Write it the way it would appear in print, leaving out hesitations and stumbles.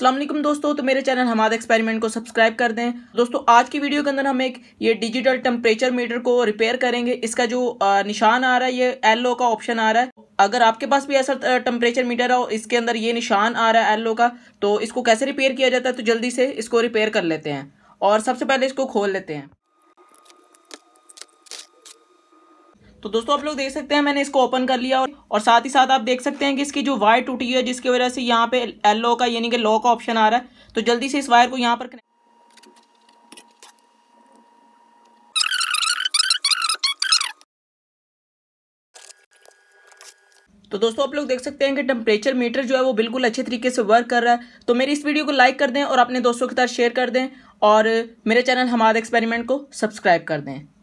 अस्सलाम वालेकुम दोस्तों, तो मेरे चैनल हमाद एक्सपेरिमेंट को सब्सक्राइब कर दें। दोस्तों आज की वीडियो के अंदर हम एक ये डिजिटल टेम्परेचर मीटर को रिपेयर करेंगे। इसका जो निशान आ रहा है ये एलओ का ऑप्शन आ रहा है। अगर आपके पास भी ऐसा टेम्परेचर मीटर है और इसके अंदर ये निशान आ रहा है एलओ का, तो इसको कैसे रिपेयर किया जाता है तो जल्दी से इसको रिपेयर कर लेते हैं। और सबसे पहले इसको खोल लेते हैं। तो दोस्तों आप लोग देख सकते हैं मैंने इसको ओपन कर लिया और साथ ही साथ आप देख सकते हैं कि इसकी जो वायर टूटी है जिसकी वजह से यहाँ पे एलओ का यानी कि लो का ऑप्शन आ रहा है। तो जल्दी से इस वायर को यहाँ पर तो दोस्तों आप लोग देख सकते हैं कि टेम्परेचर मीटर जो है वो बिल्कुल अच्छे तरीके से वर्क कर रहा है। तो मेरी इस वीडियो को लाइक कर दें और अपने दोस्तों के साथ शेयर कर दें और मेरे चैनल हमाद एक्सपेरिमेंट को सब्सक्राइब कर दें।